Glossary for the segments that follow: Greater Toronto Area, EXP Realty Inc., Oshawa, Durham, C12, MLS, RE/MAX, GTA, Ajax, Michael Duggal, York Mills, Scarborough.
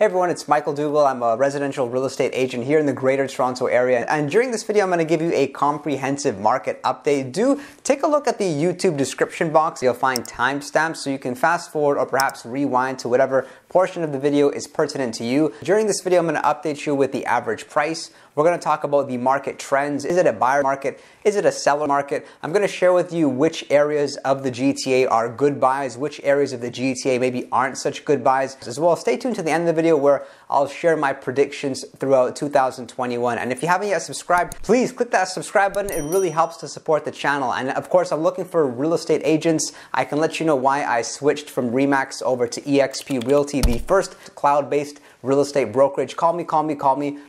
Hey everyone, it's Michael Duggal. I'm a residential real estate agent here in the Greater Toronto Area, and during this video I'm going to give you a comprehensive market update. Do take a look at the YouTube description box. You'll find timestamps so you can fast forward or perhaps rewind to whatever portion of the video is pertinent to you. During this video I'm going to update you with the average price. We're going to talk about the market trends. Is it a buyer market? Is it a seller market? I'm going to share with you which areas of the GTA are good buys, which areas of the GTA maybe aren't such good buys as well. Stay tuned to the end of the video where I'll share my predictions throughout 2021. And if you haven't yet subscribed, please click that subscribe button. It really helps to support the channel. And of course, I'm looking for real estate agents. I can let you know why I switched from RE/MAX over to EXP Realty, the first cloud-based real estate brokerage. Call me.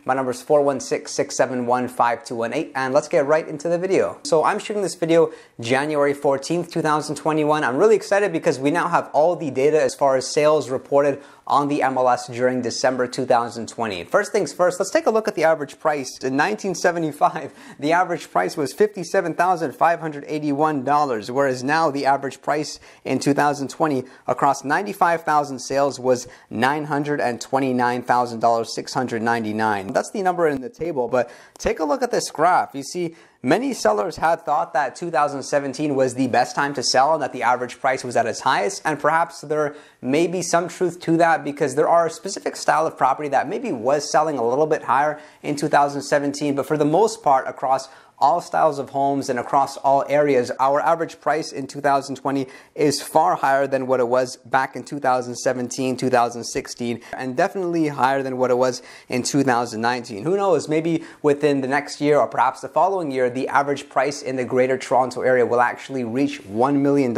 My number is 416-671-5218. And let's get right into the video. So I'm shooting this video January 14th, 2021. I'm really excited because we now have all the data as far as sales reported on the MLS during December 2020. First things first, let's take a look at the average price. In 1975, the average price was $57,581, whereas now the average price in 2020 across 95,000 sales was $929,699. That's the number in the table, but take a look at this graph. You see, many sellers had thought that 2017 was the best time to sell and that the average price was at its highest, and perhaps there may be some truth to that because there are a specific style of property that maybe was selling a little bit higher in 2017, but for the most part across all styles of homes and across all areas, our average price in 2020 is far higher than what it was back in 2017, 2016, and definitely higher than what it was in 2019. Who knows, maybe within the next year or perhaps the following year, the average price in the Greater Toronto Area will actually reach $1 million.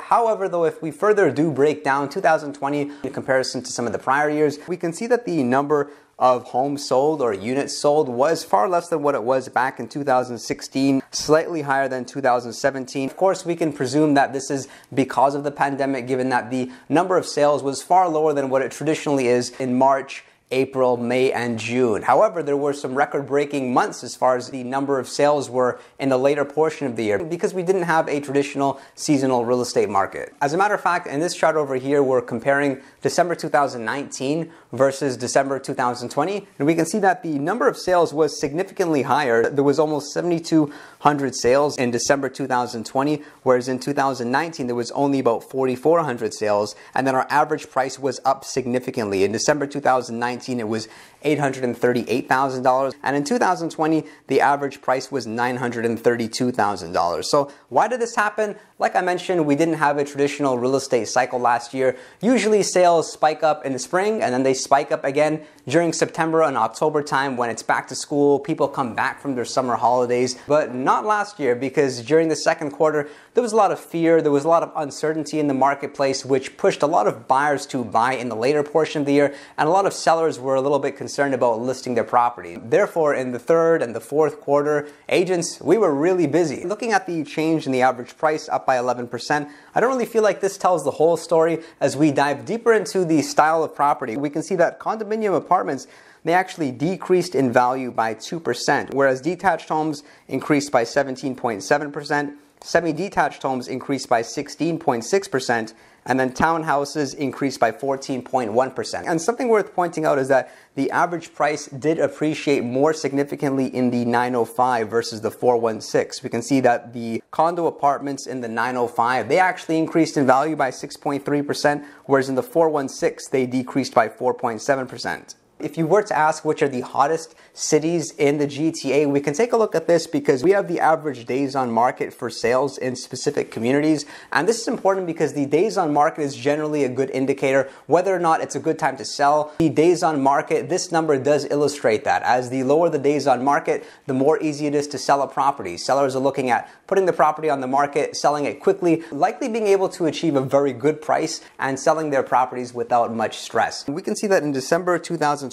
However, though, if we further do break down 2020 in comparison to some of the prior years, we can see that the number of homes sold or units sold was far less than what it was back in 2016, slightly higher than 2017. Of course, we can presume that this is because of the pandemic, given that the number of sales was far lower than what it traditionally is in March, April, May, and June. However, there were some record-breaking months as far as the number of sales were in the later portion of the year because we didn't have a traditional seasonal real estate market. As a matter of fact, in this chart over here, we're comparing December 2019 versus December 2020, and we can see that the number of sales was significantly higher. There was almost 7,200 sales in December 2020, whereas in 2019, there was only about 4,400 sales, and then our average price was up significantly. In December 2019, it was $838,000, and in 2020 the average price was $932,000. So why did this happen? Like I mentioned, we didn't have a traditional real estate cycle last year. Usually sales spike up in the spring and then they spike up again during September and October time when it's back to school, people come back from their summer holidays, but not last year because during the second quarter there was a lot of fear, there was a lot of uncertainty in the marketplace which pushed a lot of buyers to buy in the later portion of the year, and a lot of sellers were a little bit concerned about listing their property. Therefore, in the third and the fourth quarter, agents, we were really busy. Looking at the change in the average price up by 11%, I don't really feel like this tells the whole story. As we dive deeper into the style of property, we can see that condominium apartments, they actually decreased in value by 2%, whereas detached homes increased by 17.7%, semi-detached homes increased by 16.6%, and then townhouses increased by 14.1%. And something worth pointing out is that the average price did appreciate more significantly in the 905 versus the 416. We can see that the condo apartments in the 905, they actually increased in value by 6.3%, whereas in the 416, they decreased by 4.7%. If you were to ask which are the hottest cities in the GTA, we can take a look at this because we have the average days on market for sales in specific communities. And this is important because the days on market is generally a good indicator whether or not it's a good time to sell. The days on market, this number does illustrate that. As the lower the days on market, the more easy it is to sell a property. Sellers are looking at putting the property on the market, selling it quickly, likely being able to achieve a very good price and selling their properties without much stress. We can see that in December 2020,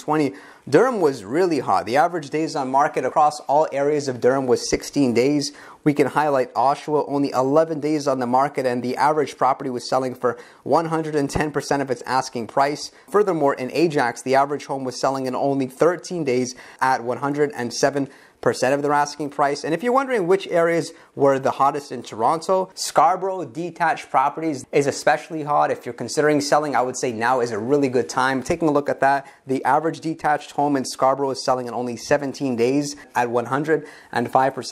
Durham was really hot. The average days on market across all areas of Durham was 16 days. We can highlight Oshawa, only 11 days on the market, and the average property was selling for 110% of its asking price. Furthermore, in Ajax, the average home was selling in only 13 days at 107% 50% of their asking price. And if you're wondering which areas were the hottest in Toronto, Scarborough detached properties is especially hot. If you're considering selling, I would say now is a really good time. Taking a look at that, the average detached home in Scarborough is selling in only 17 days at 105%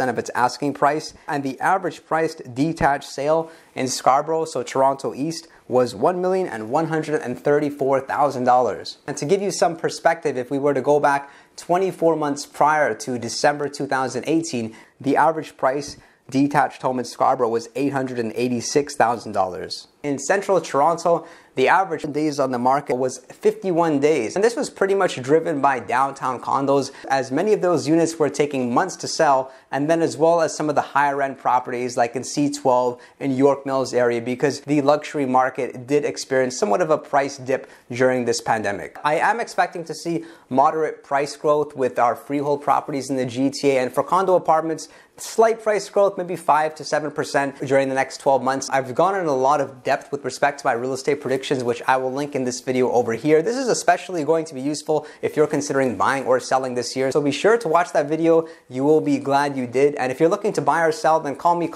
of its asking price. And the average priced detached sale in Scarborough, so Toronto East, was $1,134,000. And to give you some perspective, if we were to go back 24 months prior to December 2018, the average price detached home in Scarborough was $886,000. In central Toronto, the average days on the market was 51 days. And this was pretty much driven by downtown condos, as many of those units were taking months to sell, and then as well as some of the higher end properties like in C12 and York Mills area, because the luxury market did experience somewhat of a price dip during this pandemic. I am expecting to see moderate price growth with our freehold properties in the GTA, and for condo apartments, slight price growth, maybe 5 to 7% during the next 12 months. I've gone in a lot of depth with respect to my real estate predictions, which I will link in this video over here. This is especially going to be useful if you're considering buying or selling this year. So be sure to watch that video. You will be glad you did. And if you're looking to buy or sell, then call me.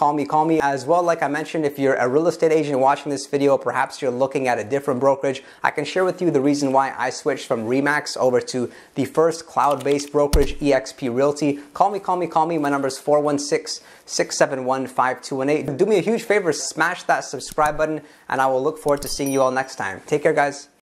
As well, like I mentioned, if you're a real estate agent watching this video, perhaps you're looking at a different brokerage, I can share with you the reason why I switched from RE/MAX over to the first cloud-based brokerage, EXP Realty. Call me. My number is 416-671-5218. Do me a huge favor, smash that subscribe button, and I will look forward to seeing you all next time. Take care, guys.